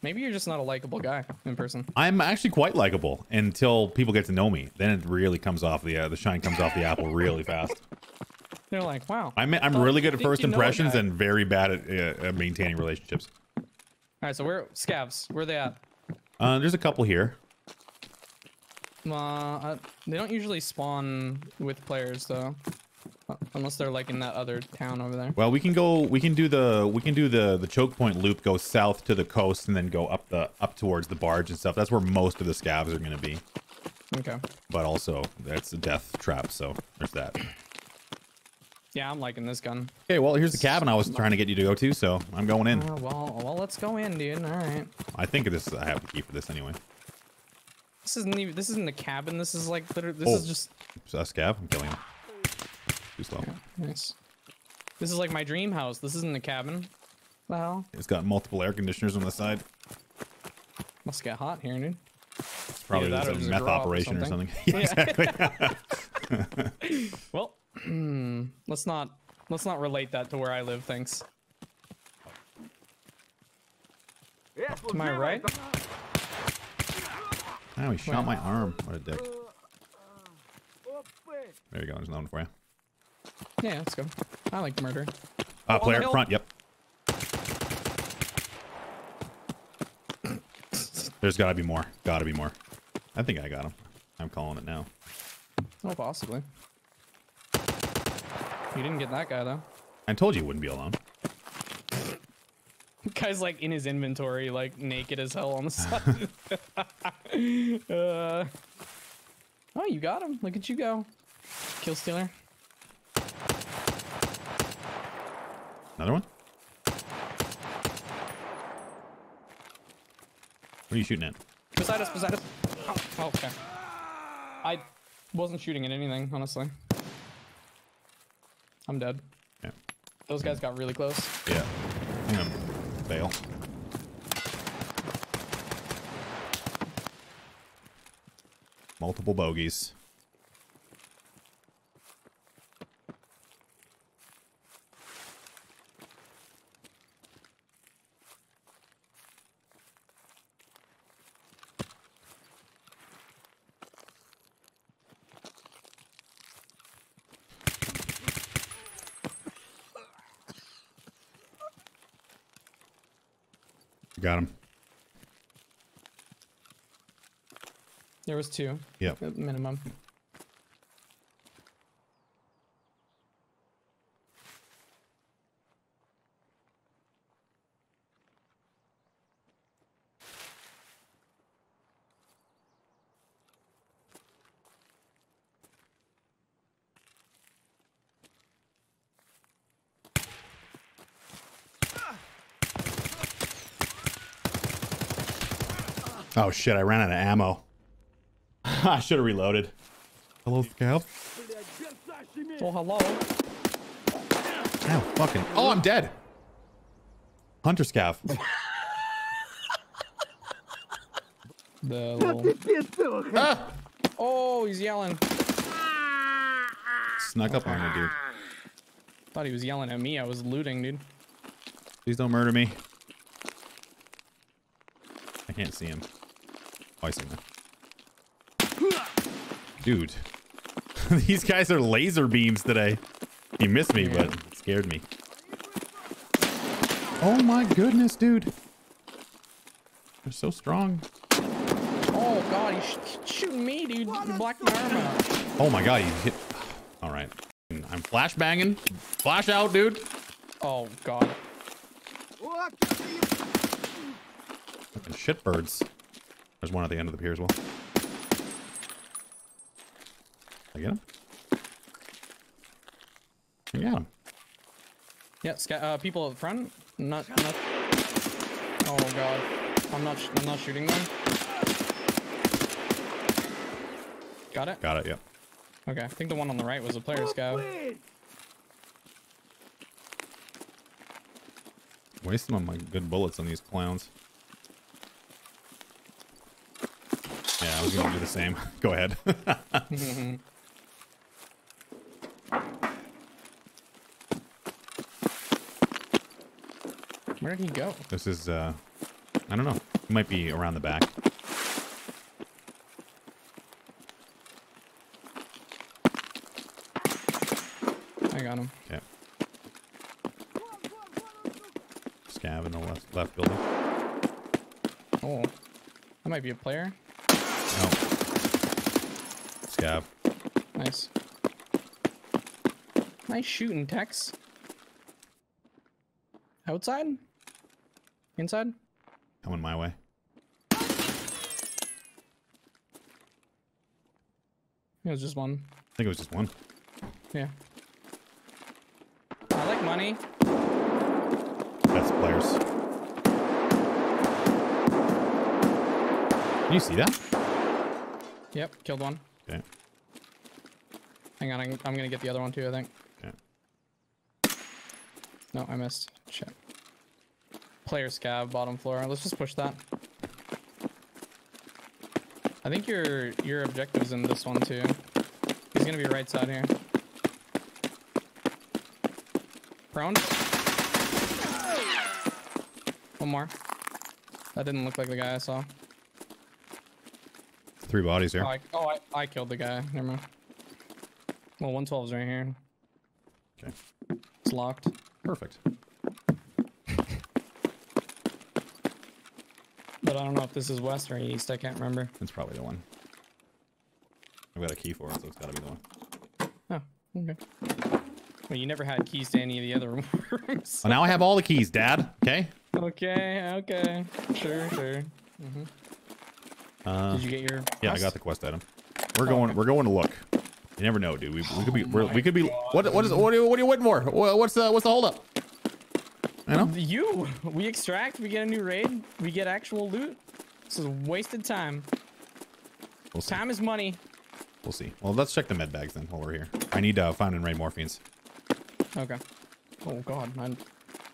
Maybe you're just not a likable guy in person. I'm actually quite likable until people get to know me. Then it really comes off the shine comes off the apple really fast. They're like, wow. I'm really good at first impressions and very bad at maintaining relationships. All right, so where scavs? Where are they at? There's a couple here. They don't usually spawn with players though, unless they're like in that other town over there. Well, we can do the choke point loop, go south to the coast, and then go up towards the barge and stuff. That's where most of the scavs are gonna be. Okay. But also, that's a death trap, so there's that. Yeah, I'm liking this gun. Okay, well, here's the cabin I was trying to get you to go to, so I'm going in. Well, let's go in, dude. All right. I think this is, I have the key for this anyway. This isn't even. This isn't the cabin. This is like literally. This is just. It's a scav. I'm killing him. Too slow. Okay, nice. This is like my dream house. This isn't the cabin. What the hell? It's got multiple air conditioners on the side. Must get hot here, dude. It's probably a meth operation or something. Yeah, exactly. Well, let's not relate that to where I live. Thanks. To my right. Now he shot my arm. What a dick. There you go. There's another one for you. Yeah, let's go. I like murder. Player up front. Yep. There's gotta be more. Gotta be more. I think I got him. I'm calling it now. Oh, possibly. You didn't get that guy though. I told you he wouldn't be alone. Guy's like in his inventory, like naked as hell on the side. Oh, you got him. Look at you go. Kill stealer. Another one? What are you shooting at? Beside us, beside us. Oh, okay. I wasn't shooting at anything, honestly. I'm dead. Yeah. Those guys got really close. Yeah. Fail. Multiple bogeys. Got him. There was two. Yep. At minimum. Oh shit, I ran out of ammo. I should have reloaded. Hello, Scout. Oh, hello. Oh, fucking. Oh, I'm dead. Hunter Scav. Little... ah! Oh, he's yelling. Snuck up on me, dude. Thought he was yelling at me. I was looting, dude. Please don't murder me. I can't see him. Oh, I see him. Dude. These guys are laser beams today. He missed me, but it scared me. Oh my goodness, dude. They're so strong. Oh god, he's shooting me, dude. You blacked my arm out. Oh my god, you hit. Alright. I'm flashbanging. Flash out, dude. Oh god. Fucking shitbirds. There's one at the end of the pier as well. I get him? I got him. Yeah, people up front. Not. Oh god, I'm not shooting them. Got it. Got it. Yep. Yeah. Okay, I think the one on the right was a player scout. Wasting all my good bullets on these clowns. Yeah, I was going to do the same. Go ahead. Where did he go? This is, I don't know. He might be around the back. I got him. Okay. Scav in the left building. Oh. That might be a player. No. Scav. Nice. Nice shooting, Tex. Outside? Inside? Coming my way. It was just one. I think it was just one. Yeah. I like money. That's players. Can you see that? Yep, killed one. Okay. Hang on, I'm gonna get the other one too, I think. Okay. No, I missed. Shit. Player scav, bottom floor. Let's just push that. I think your objective's in this one too. He's gonna be right side here. Prone. One more. That didn't look like the guy I saw. Three bodies here. Oh, I killed the guy. Never mind. Well, 112's right here. Okay. It's locked. Perfect. But I don't know if this is west or east. I can't remember. It's probably the one. I've got a key for it, so it's got to be the one. Oh, okay. Well, you never had keys to any of the other rooms. Well, now I have all the keys, Dad. Okay? Okay, okay. Sure, sure. Mm-hmm. Did you get your quest? Yeah, I got the quest item. We're going to look. You never know, dude. We could be. What are you waiting for? What's the holdup? I know. We extract. We get a new raid. We get actual loot. This is wasted time. We'll see. Time is money. We'll see. Well, let's check the med bags then while we're here. I need found and raid morphines. Okay. Oh God, I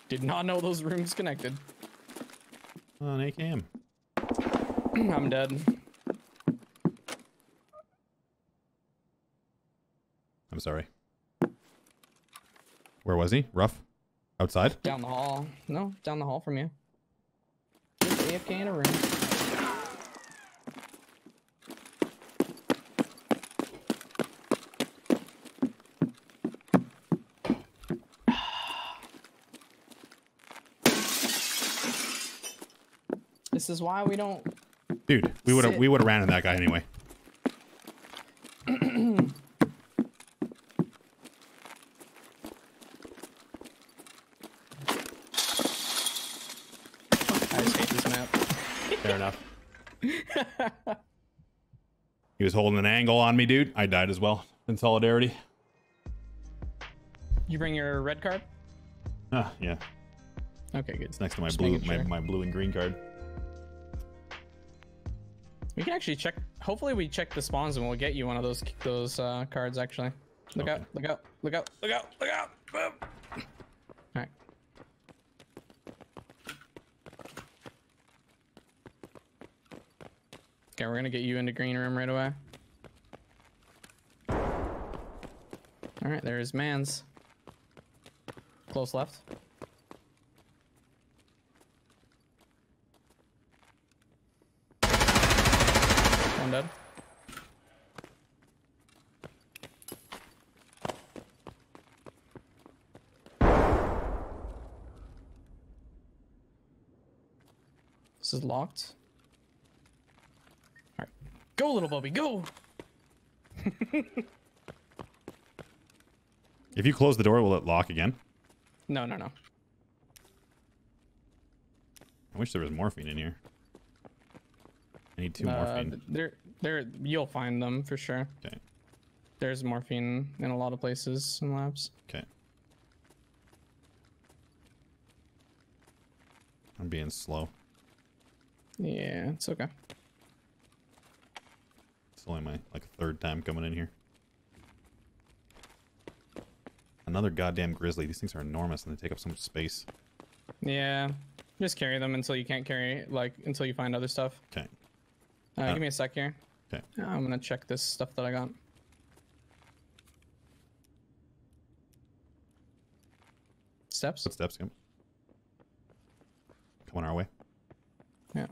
did not know those rooms connected. On AKM. I'm dead. I'm sorry. Where was he? Rough? Outside? Down the hall. No, down the hall from you. Just AFK in a room. This is why we don't. Dude, we would have ran in that guy anyway. He was holding an angle on me, dude. I died as well in solidarity. You bring your red card? Yeah. Okay, good. It's next to my blue and green card. We can actually check. Hopefully, we check the spawns and we'll get you one of those cards. Actually, look out! Look out! Look out! Look out! Look out! Boom. All right. Okay, we're gonna get you into green room right away. All right, there is Mans. Close left. One dead. This is locked. Go, little Bobby, go! If you close the door, will it lock again? No, no, no. I wish there was morphine in here. I need two morphine. You'll find them for sure. Okay. There's morphine in a lot of places in labs. Okay. I'm being slow. Yeah, it's okay. It's only my third time coming in here. Another goddamn grizzly. These things are enormous and they take up so much space. Yeah, just carry them until you can't carry until you find other stuff. Okay. Give me a sec here. Okay. I'm gonna check this stuff that I got. Steps. What steps? Coming our way. Yeah.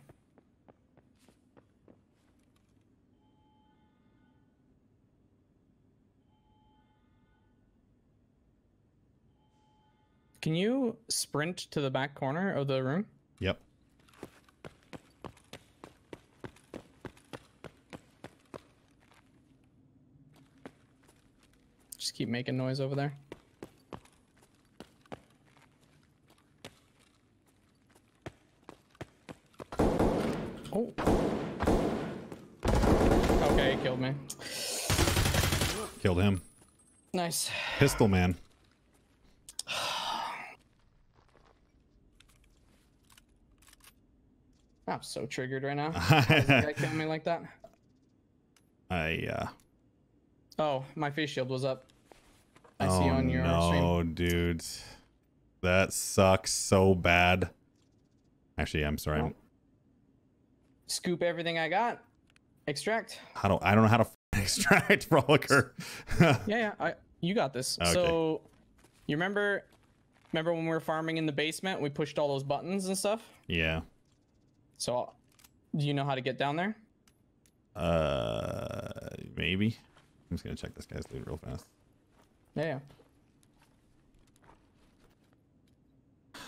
Can you sprint to the back corner of the room? Yep. Just keep making noise over there. Oh. Okay, he killed me. Killed him. Nice. Pistol man. I'm so triggered right now. Does the guy kill me like that? Oh, my face shield was up. I see on your stream. Oh, dude. That sucks so bad. Actually, I'm sorry. Oh. Scoop everything I got. Extract. I don't know how to extract, Frolicker. You got this. Okay. So, you remember when we were farming in the basement, we pushed all those buttons and stuff? Yeah. So, do you know how to get down there? Maybe. I'm just gonna check this guy's loot real fast. Yeah.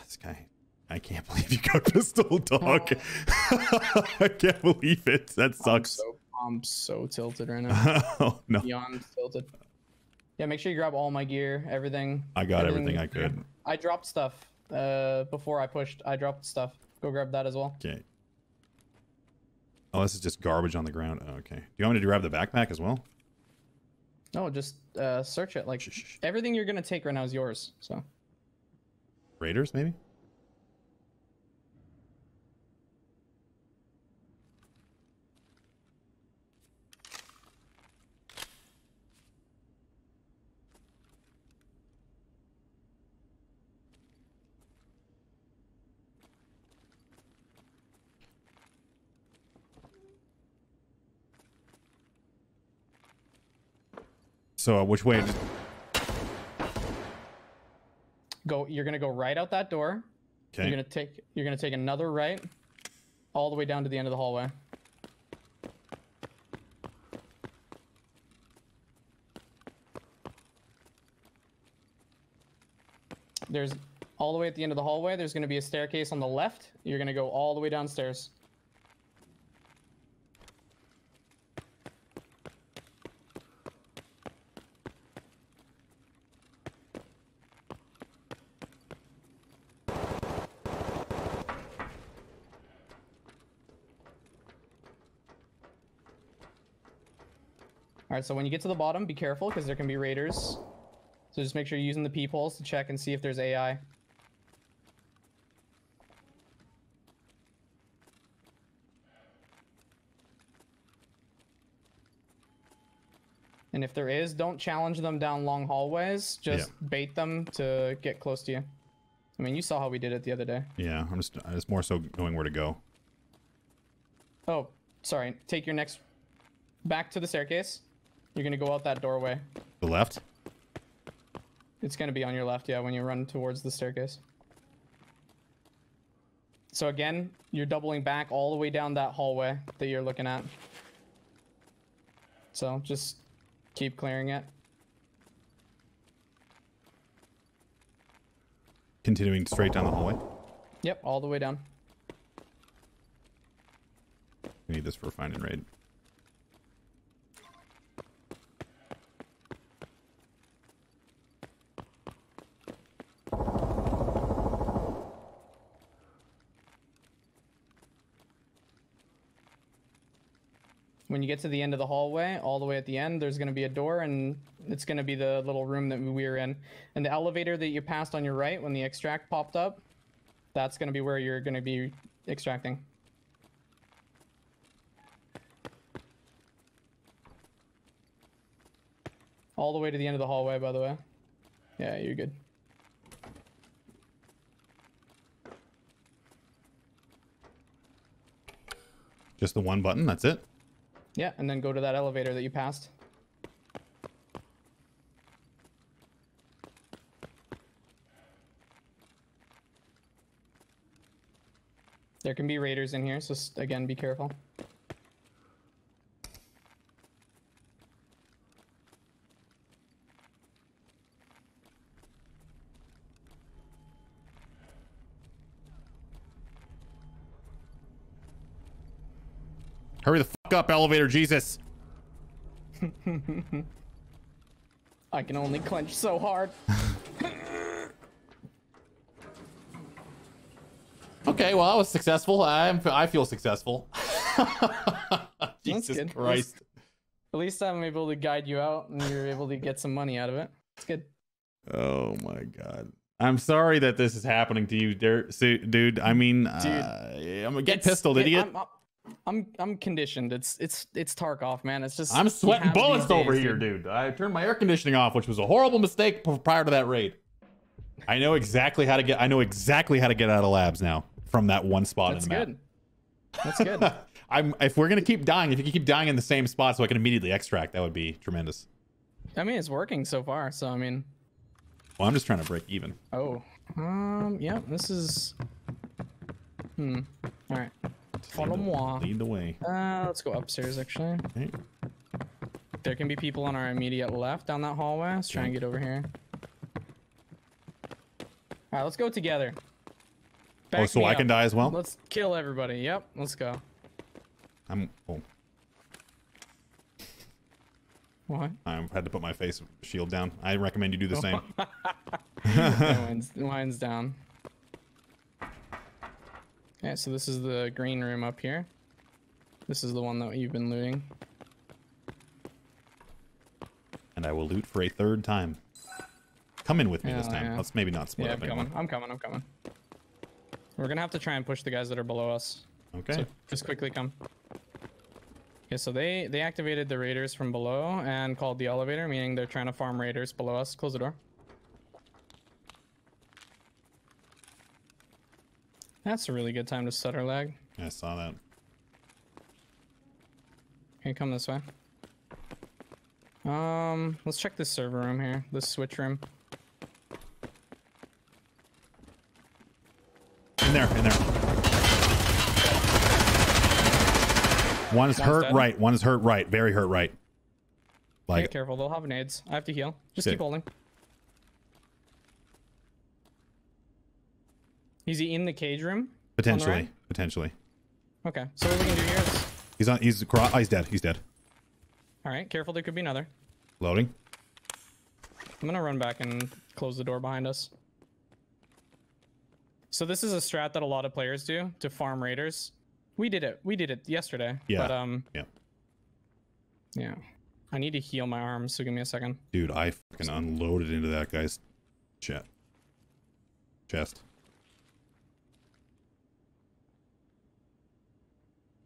This guy, I can't believe you got pistol, dog. Oh. I can't believe it. That sucks. I'm so tilted right now. Oh, no. Beyond tilted. Yeah, make sure you grab all my gear, everything. I got everything I could. I dropped stuff before I pushed. I dropped stuff. Go grab that as well. Okay. Oh, this is just garbage on the ground. Oh, okay. Do you want me to grab the backpack as well? No, just search it. Like everything you're gonna take right now is yours. So. Raiders, maybe. So which way? Go. You're gonna go right out that door. Okay. You're gonna take another right, all the way down to the end of the hallway. There's all the way at the end of the hallway. There's gonna be a staircase on the left. You're gonna go all the way downstairs. All right, so when you get to the bottom, be careful because there can be raiders. So just make sure you're using the peepholes to check and see if there's AI. And if there is, don't challenge them down long hallways. Just bait them to get close to you. I mean, you saw how we did it the other day. Yeah, I'm just more so knowing where to go. Oh, sorry. Take your next back to the staircase. You're going to go out that doorway. The left? It's going to be on your left, yeah, when you run towards the staircase. So again, you're doubling back all the way down that hallway that you're looking at. So just keep clearing it. Continuing straight down the hallway? Yep, all the way down. We need this for find and raid. When you get to the end of the hallway, all the way at the end, there's going to be a door, and it's going to be the little room that we were in. And the elevator that you passed on your right when the extract popped up, that's going to be where you're going to be extracting. All the way to the end of the hallway, by the way. Yeah, you're good. Just the one button, that's it? Yeah, and then go to that elevator that you passed. There can be raiders in here, so again, be careful. Hurry the fuck up, elevator Jesus. I can only clench so hard. Okay, well, I was successful. I feel successful. Jesus Christ. At least I'm able to guide you out and you're able to get some money out of it. It's good. Oh my God. I'm sorry that this is happening to you, dude. I mean, I'm gonna get pistoled, idiot. I'm conditioned. It's Tarkov, man. It's just I'm sweating bullets over here, dude. I turned my air conditioning off, which was a horrible mistake prior to that raid. I know exactly how to get. I know exactly how to get out of labs now from that one spot in the map. That's good. That's good. If we're gonna keep dying, if you can keep dying in the same spot, so I can immediately extract, that would be tremendous. I mean, it's working so far. So I mean. Well, I'm just trying to break even. Oh, yeah, this is, all right. Follow moi. Lead the way. Let's go upstairs, actually. Okay. There can be people on our immediate left down that hallway. Let's try and get over here. All right, let's go together. Back oh, so I can die as well? Let's kill everybody. Yep, let's go. What? I had to put my face shield down. I recommend you do the same. Mine's down. Okay, so this is the green room up here. This is the one that you've been looting. And I will loot for a third time. Come in with me this time. Yeah. Let's maybe not split up anymore. I'm coming. We're going to have to try and push the guys that are below us. Okay. So just quickly come. Okay, so they activated the raiders from below and called the elevator, meaning they're trying to farm raiders below us. Close the door. That's a really good time to stutter lag. I saw that. Okay, come this way. Let's check this server room here, this switch room. In there. One's hurt right. One is hurt right. Very hurt right. Like, be careful. They'll have nades. I have to heal. Just keep holding. Is he in the cage room? Potentially. Right? Potentially. Okay. So what we can do here is... He's dead. He's dead. All right. Careful. There could be another. Loading. I'm going to run back and close the door behind us. So this is a strat that a lot of players do to farm raiders. We did it yesterday. Yeah. But, yeah. I need to heal my arms, so give me a second. Dude, I fucking unloaded into that guy's chest.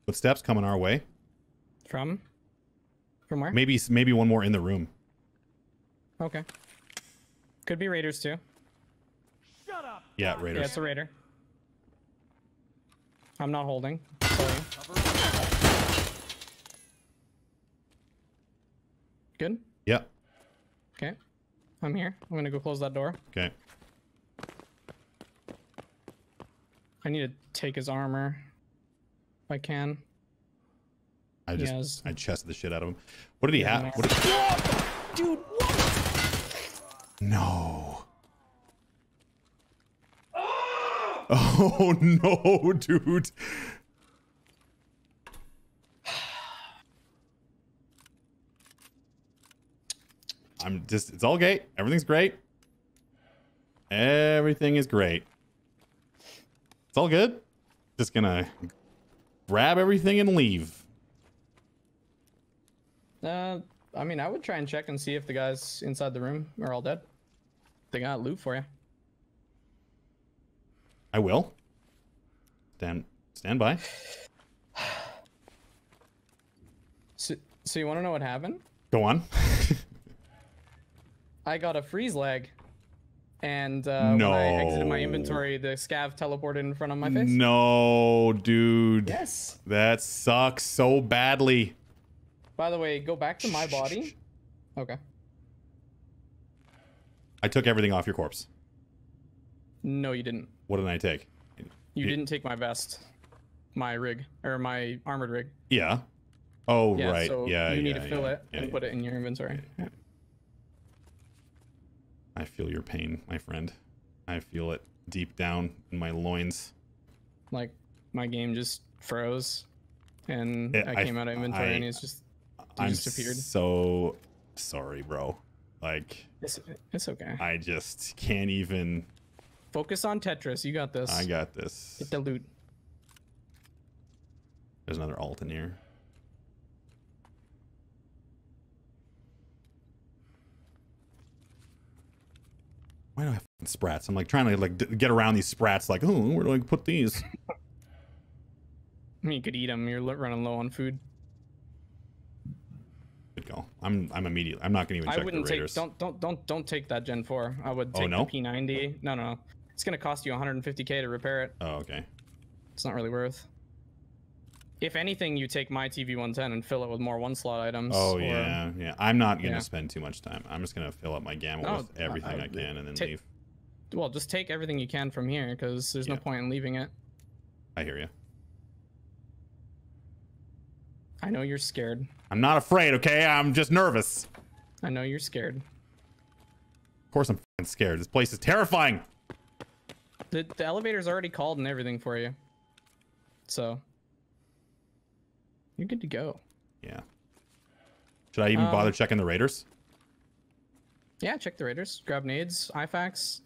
Footsteps coming our way. From where? Maybe one more in the room. Okay. Could be raiders too. Shut up. Yeah, raiders. Yeah, it's a raider. I'm not holding. Sorry. Good? Yeah. Okay. I'm here. I'm gonna go close that door. Okay. I need to take his armor if I can. I chested the shit out of him. What did he have? Dude, what? No. Oh no, dude. I'm just, it's all great. Everything's great. Everything is great. It's all good. Just gonna grab everything and leave. I mean, I would try and check and see if the guys inside the room are all dead. They got loot for you. I will. Stand by. So you want to know what happened? Go on. I got a freeze lag. And when I exited my inventory, the scav teleported in front of my face. No, dude. Yes. That sucks so badly. By the way, go back to my body. Okay. I took everything off your corpse. No, you didn't. What did I take? You didn't take my vest, my rig, or my armored rig. Yeah. Oh, yeah, right. So yeah. You need to fill it and put it in your inventory. Yeah. I feel your pain, my friend. I feel it deep down in my loins. Like my game just froze. and I came out of inventory and it's just disappeared. So sorry, bro. Like it's okay. I just can't even focus on Tetris. You got this. I got this. Get the loot. There's another alt in here. Why do I have sprats? I'm like trying to like get around these sprats. Like, oh, where do I put these? I mean, you could eat them. You're running low on food. Good call. I'm immediately. I'm not gonna even check the raiders. Don't take that Gen 4. I would take the P90. No. It's gonna cost you 150k to repair it. Oh, okay. It's not really worth. If anything, you take my TV110 and fill it with more one-slot items. Oh, or, yeah. I'm not going to spend too much time. I'm just going to fill up my gamut with everything I can and then leave. Well, just take everything you can from here, because there's no point in leaving it. I hear you. I know you're scared. I'm not afraid, okay? I'm just nervous. I know you're scared. Of course I'm f***ing scared. This place is terrifying. The elevator's already called and everything for you. So... you're good to go. Yeah. Should I even bother checking the raiders? Yeah, check the raiders. Grab nades, IFAX.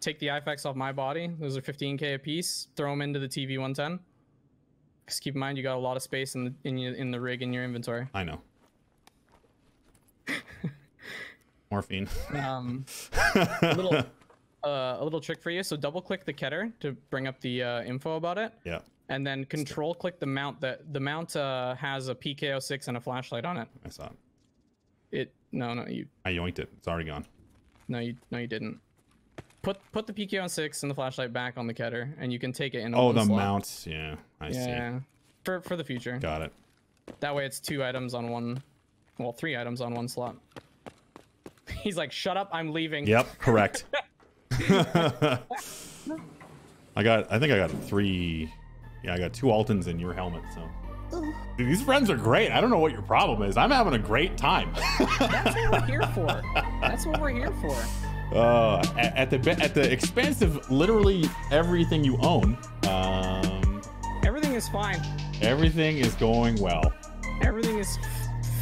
Take the IFAX off my body. Those are 15k a piece. Throw them into the TV110. Because keep in mind, you got a lot of space in the rig in your inventory. I know. Morphine. A little trick for you. So double click the Keter to bring up the info about it. Yeah. And then control click the mount. That the mount has a PK06 and a flashlight on it. I saw it. I yoinked it. It's already gone. No, you didn't. Put the PK06 and the flashlight back on the Keter, and you can take it in. Oh, the mounts. Yeah, I see. Yeah, for the future. Got it. That way, it's two items on one. Well, three items on one slot. He's like, "Shut up, I'm leaving." Yep, correct. I think I got three. Yeah, I got two Altons in your helmet, so. Dude, these friends are great. I don't know what your problem is. I'm having a great time. That's what we're here for. That's what we're here for. At the expense of literally everything you own. Everything is fine. Everything is going well. Everything is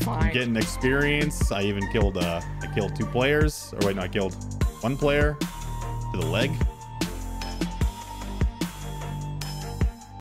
fine. I'm getting experience. I even killed I killed two players. Or wait, no, I killed one player to the leg.